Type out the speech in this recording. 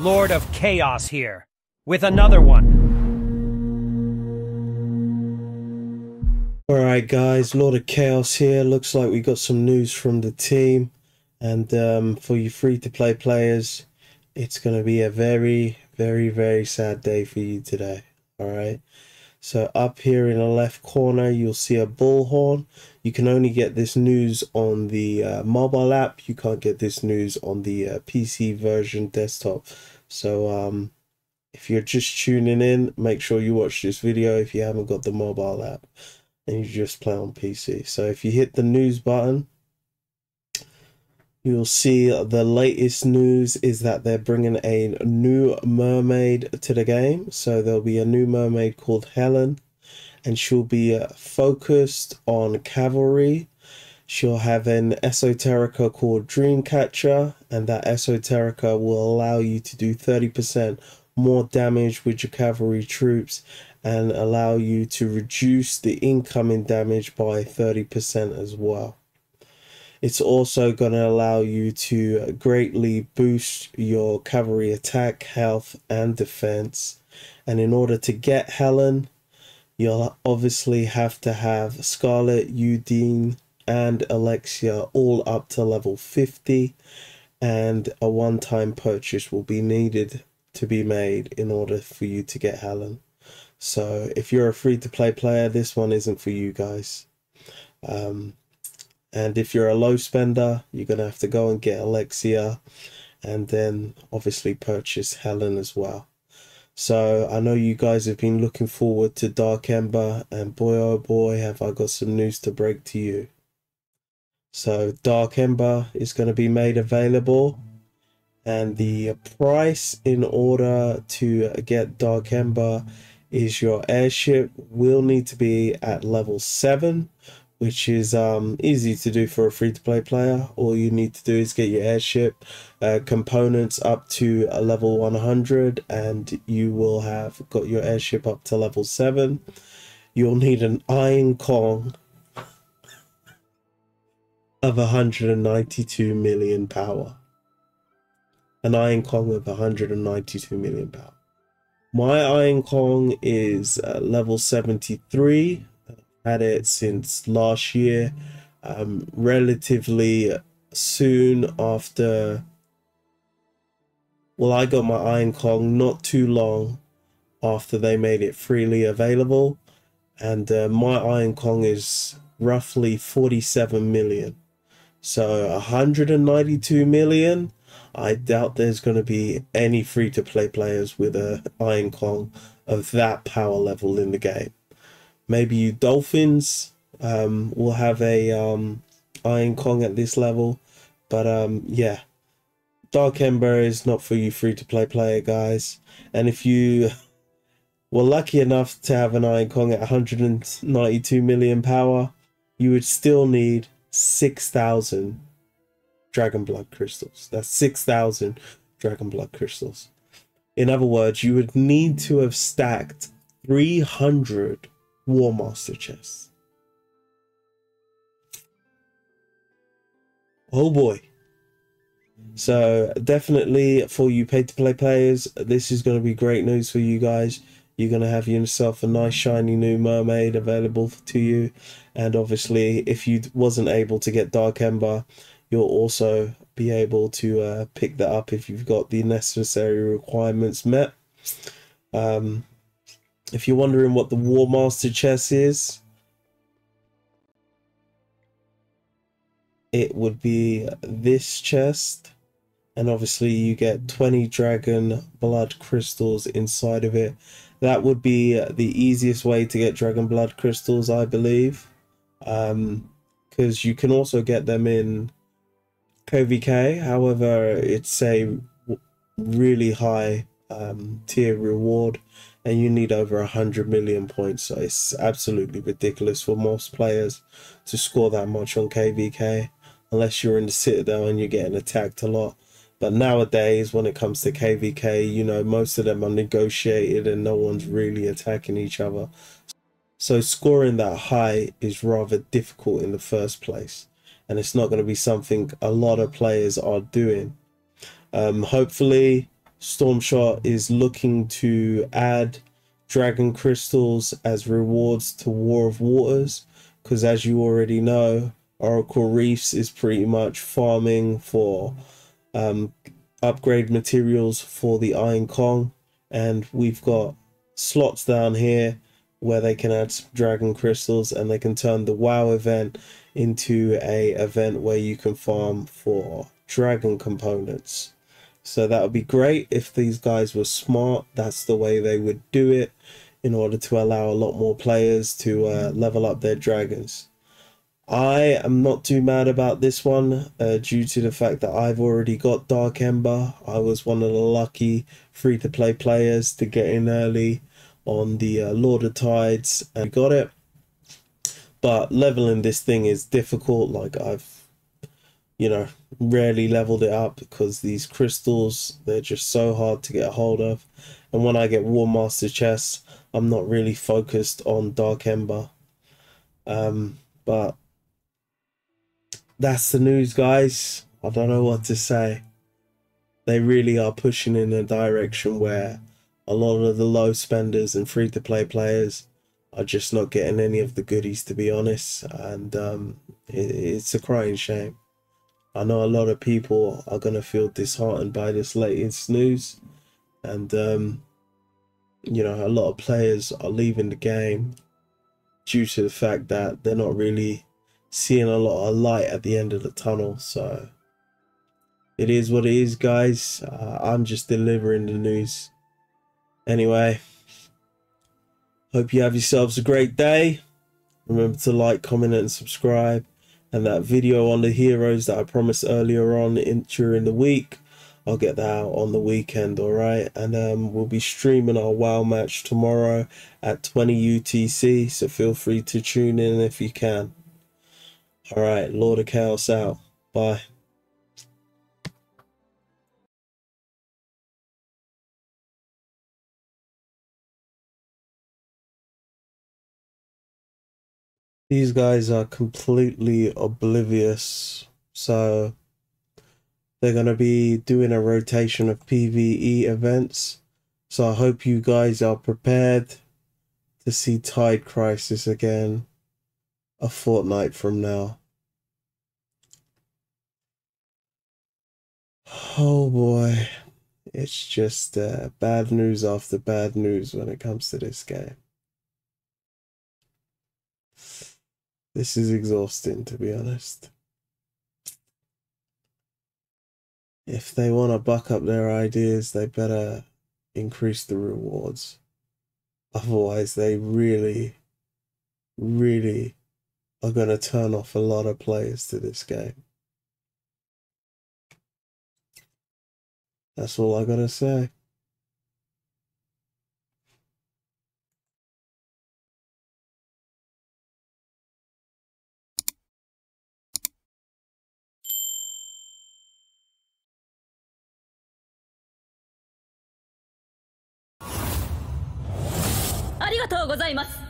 Lord of Chaos here, with another one. Alright guys, Lord of Chaos here. Looks like we got some news from the team. And for you free-to-play players, it's going to be a very, very, very sad day for you today. Alright? So up here in the left corner, you'll see a bullhorn. You can only get this news on the mobile app. You can't get this news on the PC version desktop. So if you're just tuning in, make sure you watch this video if you haven't got the mobile app and you just play on PC. So if you hit the news button, you'll see the latest news is that they're bringing a new mermaid to the game. So there'll be a new mermaid called Helen, and she'll be focused on cavalry. She'll have an esoterica called Dreamcatcher, and that esoterica will allow you to do 30% more damage with your cavalry troops and allow you to reduce the incoming damage by 30% as well. It's also going to allow you to greatly boost your cavalry attack, health and defense. And in order to get Helen, you'll obviously have to have Scarlet, Eudine and Alexia all up to level 50, and a one-time purchase will be needed to be made in order for you to get Helen. So if you're a free-to-play player, this one isn't for you guys. And if you're a low spender, you're going to have to go and get Alexia and then obviously purchase Helen as well. So I know you guys have been looking forward to Dark Ember, and boy oh boy have I got some news to break to you. So Dark Ember is going to be made available, and the price in order to get Dark Ember is your airship will need to be at level 7. Which is easy to do for a free-to-play player. All you need to do is get your airship components up to a level 100, and you will have got your airship up to level 7. You'll need an Iron Kong of 192 million power. An Iron Kong of 192 million power. My Iron Kong is level 73. Had it since last year. Relatively soon after, well, I got my Iron Kong not too long after they made it freely available, and my Iron Kong is roughly 47 million, so 192 million. I doubt there's going to be any free-to-play players with a Iron Kong of that power level in the game. Maybe you Dolphins will have a Iron Kong at this level. But yeah, Dark Ember is not for you free-to-play player guys. And if you were lucky enough to have an Iron Kong at 192 million power, you would still need 6,000 Dragon Blood crystals. That's 6,000 Dragon Blood crystals. In other words, you would need to have stacked 300 War Master Chest. Oh boy. So definitely for you pay-to-play players, this is going to be great news for you guys. You're going to have yourself a nice shiny new mermaid available to you. And obviously if you wasn't able to get Dark Ember, you'll also be able to pick that up if you've got the necessary requirements met. If you're wondering what the War Master Chest is, it would be this chest, and obviously you get 20 Dragon Blood crystals inside of it. That would be the easiest way to get Dragon Blood crystals, I believe, because you can also get them in KVK. However, it's a really high tier reward, and you need over 100 million points, so it's absolutely ridiculous for most players to score that much on KVK unless you're in the Citadel and you're getting attacked a lot. But nowadays when it comes to KVK, you know, most of them are negotiated and no one's really attacking each other, so scoring that high is rather difficult in the first place, and it's not going to be something a lot of players are doing. Hopefully Stormshot is looking to add Dragon Crystals as rewards to War of Waters, because as you already know, Oracle Reefs is pretty much farming for upgrade materials for the Iron Kong, and we've got slots down here where they can add some Dragon Crystals, and they can turn the WoW event into a event where you can farm for Dragon components. So that would be great if these guys were smart. That's the way they would do it, in order to allow a lot more players to level up their dragons. I am not too mad about this one, due to the fact that I've already got Dark Ember. I was one of the lucky free-to-play players to get in early on the Lord of Tides and got it. But leveling this thing is difficult. Like, I've, you know, rarely leveled it up because these crystals, they're just so hard to get a hold of. And when I get War Master Chest, I'm not really focused on Dark Ember. But that's the news, guys. I don't know what to say. They really are pushing in a direction where a lot of the low spenders and free-to-play players are just not getting any of the goodies, to be honest. And it's a crying shame. I know a lot of people are going to feel disheartened by this latest news. And, you know, a lot of players are leaving the game due to the fact that they're not really seeing a lot of light at the end of the tunnel. So it is what it is, guys. I'm just delivering the news. Anyway, hope you have yourselves a great day. Remember to like, comment, and subscribe. And that video on the heroes that I promised earlier on during the week, I'll get that out on the weekend, alright? And we'll be streaming our WoW match tomorrow at 20 UTC, so feel free to tune in if you can. Alright, Lord of Chaos out. Bye. These guys are completely oblivious, so they're going to be doing a rotation of PvE events. So I hope you guys are prepared to see Tide Crisis again a fortnight from now. Oh boy, it's just bad news after bad news when it comes to this game. This is exhausting, to be honest. If they want to buck up their ideas, they better increase the rewards. Otherwise, they really, really are going to turn off a lot of players to this game. That's all I got to say. Thank you.